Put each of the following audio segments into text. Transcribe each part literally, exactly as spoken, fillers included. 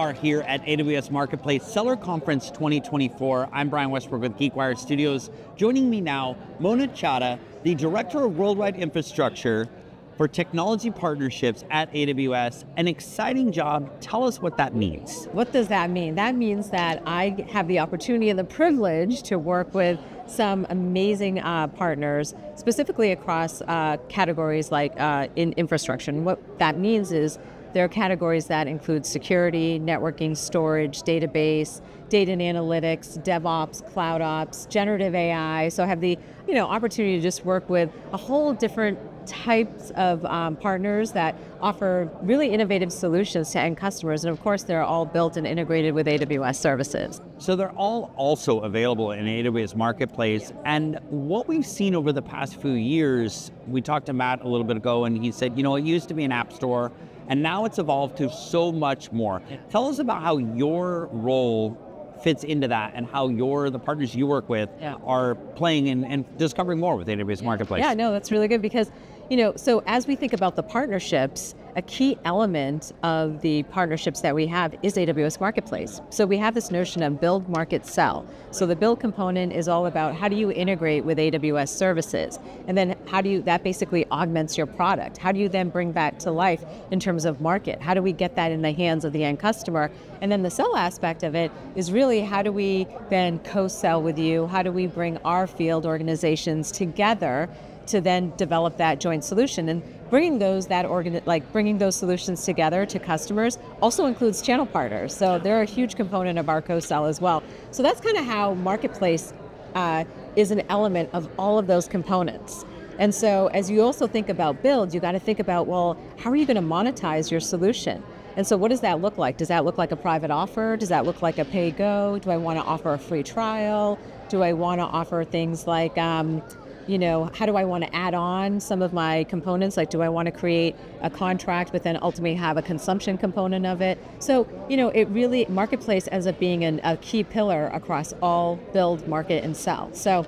are here at A W S Marketplace Seller Conference twenty twenty-four. I'm Brian Westbrook with GeekWire Studios. Joining me now, Mona Chadha, the Director of Worldwide Infrastructure for Technology Partnerships at A W S. An exciting job. Tell us what that means. What does that mean? That means that I have the opportunity and the privilege to work with some amazing uh, partners, specifically across uh, categories like uh, in infrastructure. And what that means is there are categories that include security, networking, storage, database, data and analytics, DevOps, cloud ops, generative A I. So I have the you know opportunity to just work with a whole different types of um, partners that offer really innovative solutions to end customers. And of course, they're all built and integrated with A W S services. So they're all also available in A W S Marketplace. And what we've seen over the past few years, we talked to Matt a little bit ago, and he said, you know, it used to be an app store, and now it's evolved to so much more. Tell us about how your role fits into that and how your the partners you work with yeah. are playing and, and discovering more with A W S yeah. Marketplace. Yeah, no, that's really good because, you know, so as we think about the partnerships, a key element of the partnerships that we have is A W S Marketplace. So we have this notion of build, market, sell. So the build component is all about how do you integrate with A W S services? And then how do you, that basically augments your product. How do you then bring that to life in terms of market? How do we get that in the hands of the end customer? And then the sell aspect of it is really how do we then co-sell with you? How do we bring our field organizations together to then develop that joint solution? And bringing those that organ like bringing those solutions together to customers also includes channel partners. So they're a huge component of our co-sell as well. So that's kind of how Marketplace uh, is an element of all of those components. And so as you also think about build, you got to think about, well, how are you going to monetize your solution? And so what does that look like? Does that look like a private offer? Does that look like a pay go? Do I want to offer a free trial? Do I want to offer things like, um, you know, how do I want to add on some of my components? Like, do I want to create a contract but then ultimately have a consumption component of it? So, you know, it really, Marketplace ends up being an, a key pillar across all build, market, and sell. So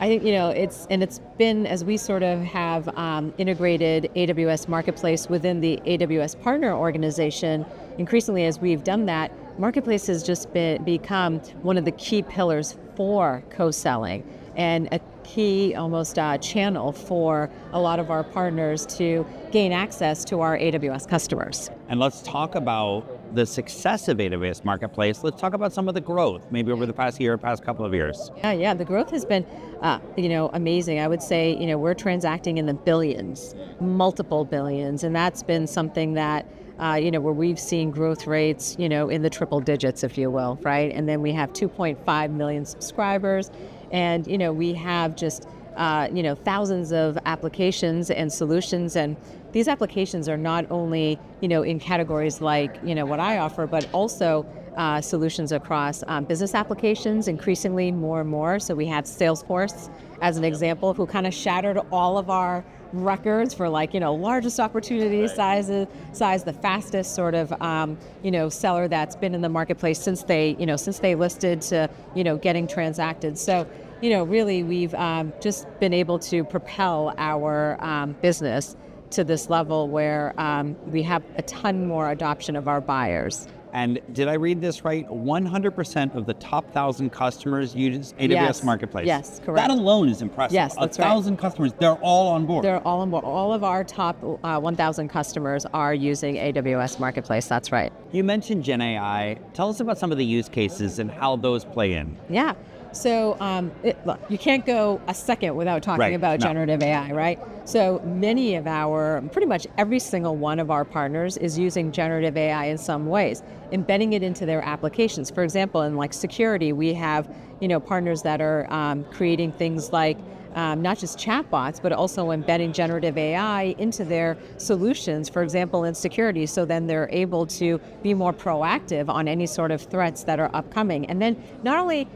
I think, you know, it's, and it's been, as we sort of have um, integrated A W S Marketplace within the A W S partner organization, increasingly as we've done that, Marketplace has just been, become one of the key pillars for co-selling and a key almost uh, channel for a lot of our partners to gain access to our A W S customers. And let's talk about the success of A W S Marketplace. Let's talk about some of the growth, maybe over the past year, past couple of years. Yeah, yeah, the growth has been, uh, you know, amazing. I would say, you know, we're transacting in the billions, multiple billions, and that's been something that, Uh, you know, where we've seen growth rates, you know, in the triple digits, if you will, right? And then we have two point five million subscribers, and, you know, we have just, uh, you know, thousands of applications and solutions, and these applications are not only, you know, in categories like, you know, what I offer, but also uh, solutions across um, business applications, increasingly more and more. So we have Salesforce, as an example, who kind of shattered all of our records for, like, you know, largest opportunity right. sizes, size the fastest sort of, um, you know, seller that's been in the marketplace since they, you know, since they listed to, you know, getting transacted. So, you know, really we've um, just been able to propel our um, business to this level where um, we have a ton more adoption of our buyers. And did I read this right? one hundred percent of the top one thousand customers use A W S yes. Marketplace. Yes, correct. That alone is impressive. Yes, that's right. one thousand customers, they're all on board. They're all on board. All of our top uh, one thousand customers are using A W S Marketplace, that's right. You mentioned Gen A I. Tell us about some of the use cases and how those play in. Yeah, so um, it, look, you can't go a second without talking right. about no. generative A I, right? So many of our, pretty much every single one of our partners is using generative A I in some ways, embedding it into their applications. For example, in like security, we have you know partners that are um, creating things like um, not just chatbots, but also embedding generative A I into their solutions, for example, in security, so then they're able to be more proactive on any sort of threats that are upcoming. And then not only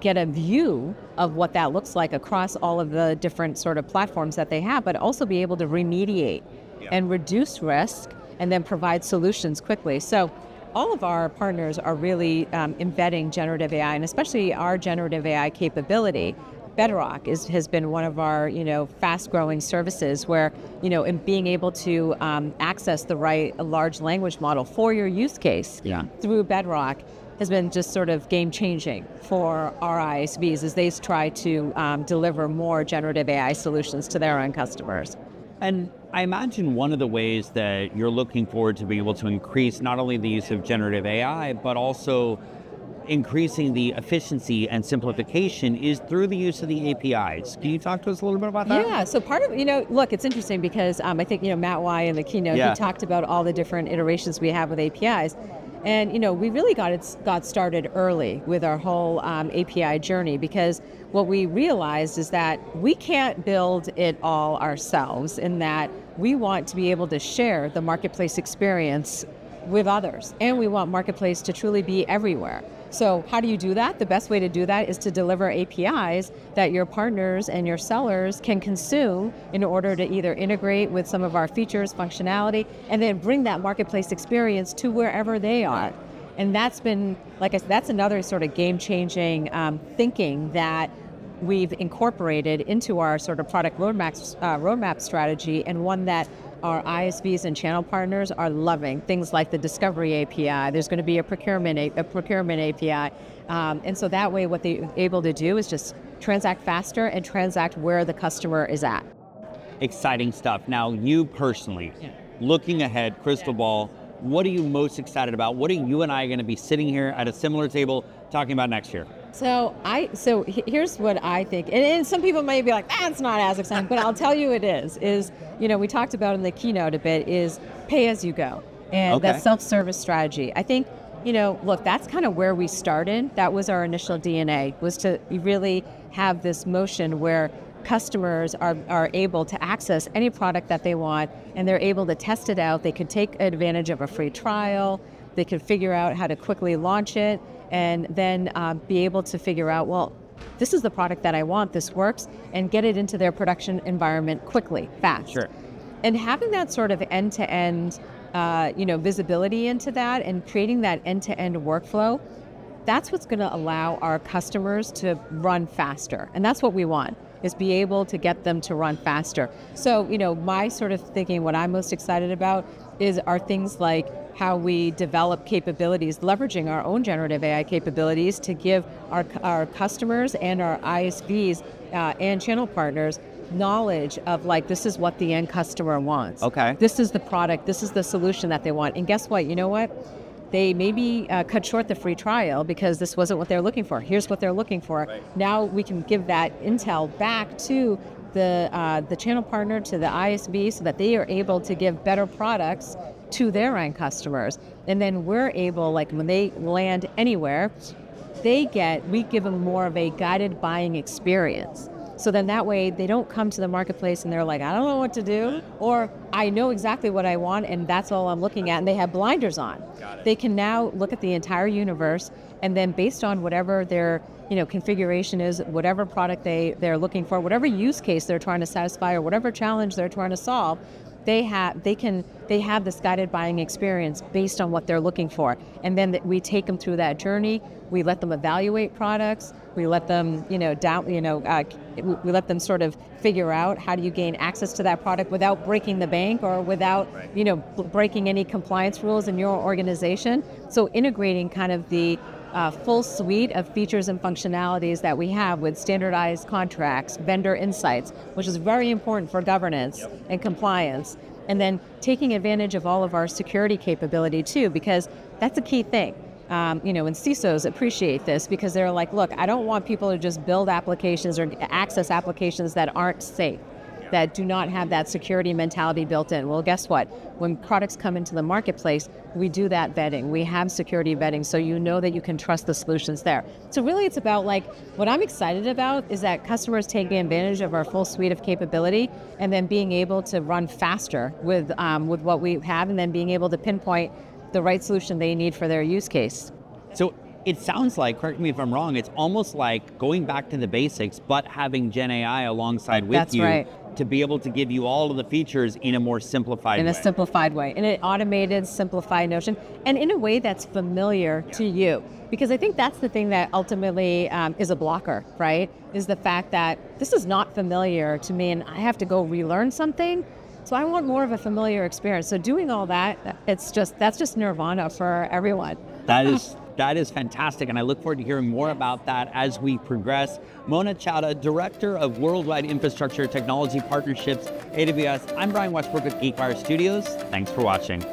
get a view of what that looks like across all of the different sort of platforms that they have, but also be able to remediate yeah. and reduce risk and then provide solutions quickly. So all of our partners are really um, embedding generative A I, and especially our generative A I capability Bedrock is, has been one of our you know, fast-growing services where, you know, in being able to um, access the right large language model for your use case yeah. through Bedrock has been just sort of game-changing for our I S Vs as they try to um, deliver more generative A I solutions to their own customers. And I imagine one of the ways that you're looking forward to be able to increase not only the use of generative A I, but also increasing the efficiency and simplification is through the use of the A P Is. Can you talk to us a little bit about that? Yeah, so part of, you know, look, it's interesting because um, I think, you know, Matt Wye in the keynote, yeah. he talked about all the different iterations we have with A P Is. And, you know, we really got it, got started early with our whole um, A P I journey because what we realized is that we can't build it all ourselves in that we want to be able to share the marketplace experience with others. And we want marketplace to truly be everywhere. So how do you do that? The best way to do that is to deliver A P Is that your partners and your sellers can consume in order to either integrate with some of our features, functionality, and then bring that marketplace experience to wherever they are. And that's been, like I said, that's another sort of game-changing um, thinking that we've incorporated into our sort of product roadmap, uh, roadmap strategy, and one that our I S Vs and channel partners are loving. Things like the discovery A P I, there's going to be a procurement, a procurement A P I. Um, and so that way what they're able to do is just transact faster and transact where the customer is at. Exciting stuff. Now you personally, yeah. looking ahead, crystal yeah. ball, what are you most excited about? What are you and I going to be sitting here at a similar table talking about next year? So I so here's what I think, and, and some people may be like, ah, it's not as exciting, but I'll tell you it is, is, you know, we talked about in the keynote a bit, is pay as you go, and okay. that self-service strategy. I think, you know, look, that's kind of where we started. That was our initial D N A, was to really have this motion where customers are, are able to access any product that they want, and they're able to test it out. They can take advantage of a free trial, they can figure out how to quickly launch it, and then um, be able to figure out, well, this is the product that I want, this works, and get it into their production environment quickly, fast. Sure. And having that sort of end-to-end uh, you know, visibility into that and creating that end-to-end workflow, that's what's going to allow our customers to run faster. And that's what we want, is be able to get them to run faster. So, you know, my sort of thinking, what I'm most excited about is are things like how we develop capabilities, leveraging our own generative A I capabilities to give our, our customers and our I S Vs uh, and channel partners knowledge of, like, this is what the end customer wants. Okay. This is the product, this is the solution that they want. And guess what, you know what? They maybe uh, cut short the free trial because this wasn't what they're looking for. Here's what they're looking for. Right. Now we can give that intel back to the, uh, the channel partner, to the I S V, so that they are able to give better products to their end customers. And then we're able, like when they land anywhere, they get, we give them more of a guided buying experience. So then that way they don't come to the marketplace and they're like, I don't know what to do, or I know exactly what I want and that's all I'm looking at, and they have blinders on. Got it. They can now look at the entire universe, and then based on whatever their you know, configuration is, whatever product they, they're looking for, whatever use case they're trying to satisfy or whatever challenge they're trying to solve, They have, they can, they have this guided buying experience based on what they're looking for, and then we take them through that journey. We let them evaluate products. We let them, you know, down, you know, uh, we let them sort of figure out how do you gain access to that product without breaking the bank or without, right. you know, breaking any compliance rules in your organization. So integrating kind of the uh, full suite of features and functionalities that we have with standardized contracts, vendor insights, which is very important for governance yep. and compliance, and then taking advantage of all of our security capability too, because that's a key thing. Um, you know, and C I S Os appreciate this because they're like, look, I don't want people to just build applications or access applications that aren't safe, yep. that do not have that security mentality built in. Well, guess what? When products come into the marketplace, we do that vetting. We have security vetting, so you know that you can trust the solutions there. So really it's about, like, what I'm excited about is that customers taking advantage of our full suite of capability and then being able to run faster with, um, with what we have, and then being able to pinpoint the right solution they need for their use case. So it sounds like, correct me if I'm wrong, it's almost like going back to the basics, but having Gen A I alongside with That's you right. to be able to give you all of the features in a more simplified in way. In a simplified way, in an automated, simplified notion, and in a way that's familiar yeah. to you. Because I think that's the thing that ultimately um, is a blocker, right? Is the fact that this is not familiar to me and I have to go relearn something. So I want more of a familiar experience. So doing all that, it's just that's just nirvana for everyone. That is that is fantastic, and I look forward to hearing more about that as we progress. Mona Chadha, Director of Worldwide Infrastructure Technology Partnerships, A W S. I'm Brian Westbrook with GeekWire Studios. Thanks for watching.